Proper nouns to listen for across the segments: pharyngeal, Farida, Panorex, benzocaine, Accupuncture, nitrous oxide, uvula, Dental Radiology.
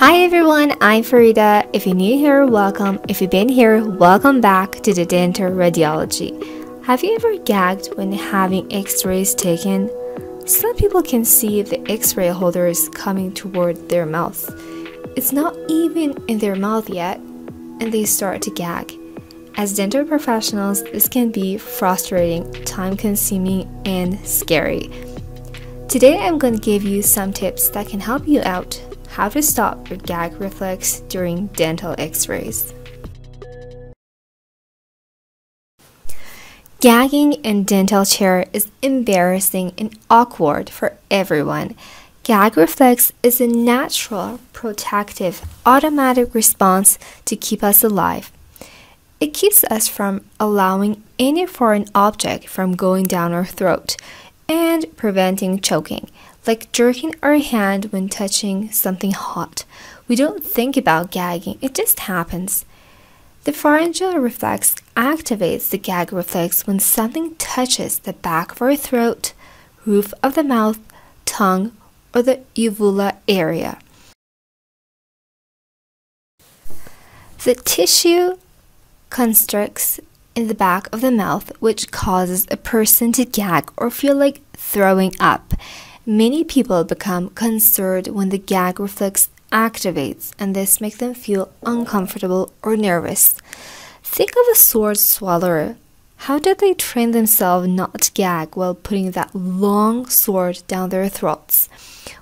Hi everyone, I'm Farida. If you're new here, welcome. If you've been here, welcome back to the Dental Radiology. Have you ever gagged when having x-rays taken? Some people can see if the x-ray holder is coming toward their mouth. It's not even in their mouth yet, and they start to gag. As dental professionals, this can be frustrating, time-consuming, and scary. Today, I'm going to give you some tips that can help you out. How to stop your gag reflex during dental x-rays. Gagging in dental chair is embarrassing and awkward for everyone. Gag reflex is a natural, protective, automatic response to keep us alive. It keeps us from allowing any foreign object from going down our throat and preventing choking. Like jerking our hand when touching something hot. We don't think about gagging, it just happens. The pharyngeal reflex activates the gag reflex when something touches the back of our throat, roof of the mouth, tongue, or the uvula area. The tissue constricts in the back of the mouth, which causes a person to gag or feel like throwing up. Many people become concerned when the gag reflex activates, and this makes them feel uncomfortable or nervous. Think of a sword swallower. How did they train themselves not to gag while putting that long sword down their throats?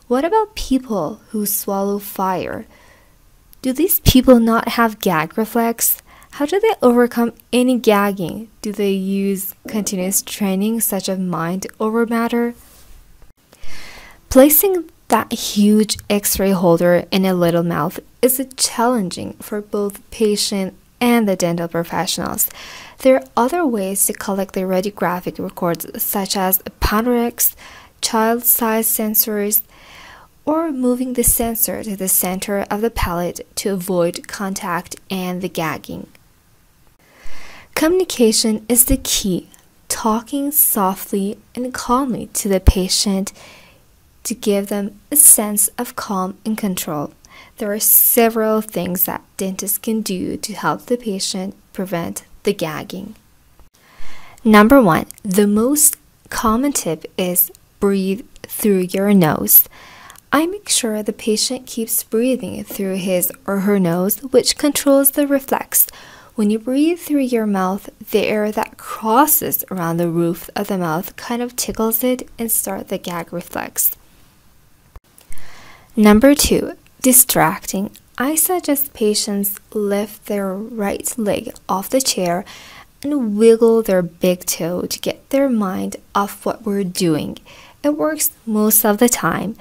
What about people who swallow fire? Do these people not have gag reflex? How do they overcome any gagging? Do they use continuous training such as mind over matter? Placing that huge x-ray holder in a little mouth is challenging for both the patient and the dental professionals. There are other ways to collect the radiographic records such as panorex, child-size sensors, or moving the sensor to the center of the palate to avoid contact and the gagging. Communication is the key. Talking softly and calmly to the patient to give them a sense of calm and control. There are several things that dentists can do to help the patient prevent the gagging. Number one, the most common tip is breathe through your nose. I make sure the patient keeps breathing through his or her nose, which controls the reflex. When you breathe through your mouth, the air that crosses around the roof of the mouth kind of tickles it and starts the gag reflex. Number two, distracting. I suggest patients lift their right leg off the chair and wiggle their big toe to get their mind off what we're doing. It works most of the time.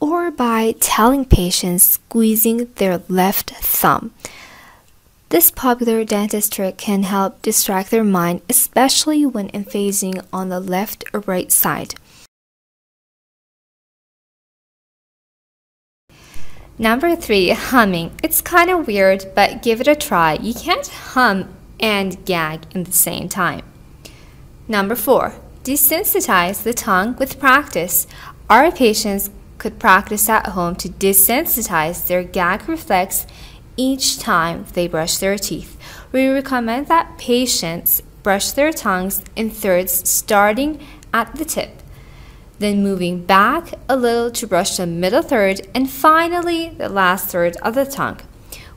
Or by telling patients squeezing their left thumb. This popular dentist trick can help distract their mind, especially when emphasizing on the left or right side. Number three, humming. It's kind of weird, but give it a try. You can't hum and gag at the same time. Number four, desensitize the tongue with practice. Our patients could practice at home to desensitize their gag reflex each time they brush their teeth. We recommend that patients brush their tongues in thirds starting at the tip, then moving back a little to brush the middle third, and finally the last third of the tongue,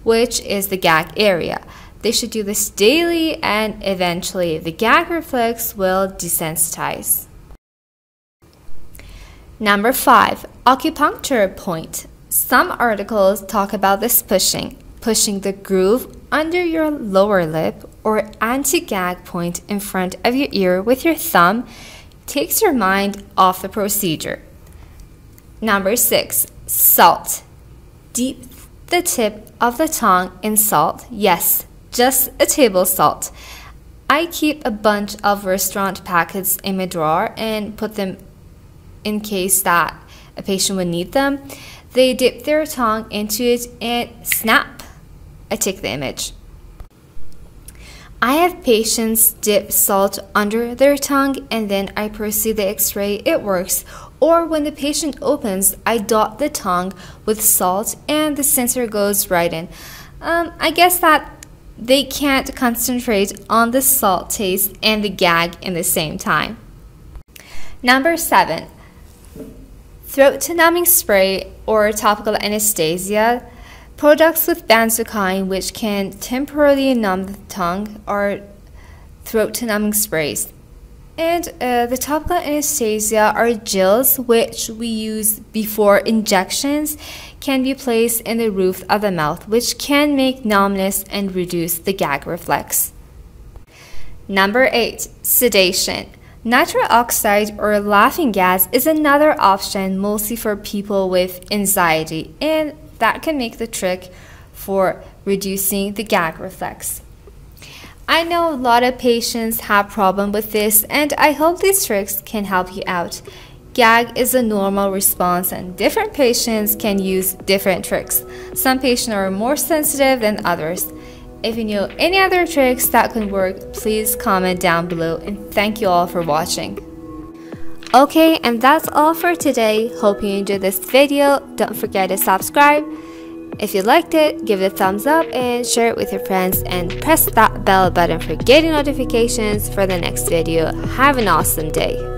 which is the gag area. They should do this daily, and eventually the gag reflex will desensitize. Number five, acupuncture point. Some articles talk about this pushing the groove under your lower lip or anti-gag point in front of your ear with your thumb. Takes your mind off the procedure. Number six, salt. Dip the tip of the tongue in salt. Yes, just a table salt. I keep a bunch of restaurant packets in my drawer and put them in case that a patient would need them. They dip their tongue into it and snap. I take the image. I have patients dip salt under their tongue and then I proceed the x-ray. It works. or when the patient opens, I dot the tongue with salt and the sensor goes right in. I guess that they can't concentrate on the salt taste and the gag in the same time. Number 7, throat numbing spray or topical anesthesia. Products with benzocaine, which can temporarily numb the tongue, are throat numbing sprays. And the topical anesthesia are gels, which we use before injections, can be placed in the roof of the mouth, which can make numbness and reduce the gag reflex. Number 8, sedation. Nitrous oxide or laughing gas is another option, mostly for people with anxiety, and that can make the trick for reducing the gag reflex. I know a lot of patients have problems with this, and I hope these tricks can help you out. Gag is a normal response, and different patients can use different tricks. Some patients are more sensitive than others. If you know any other tricks that can work, please comment down below, and thank you all for watching. Okay, and that's all for today. Hope you enjoyed this video. Don't forget to subscribe. If you liked it, give it a thumbs up and share it with your friends, and press that bell button for getting notifications for the next video. Have an awesome day.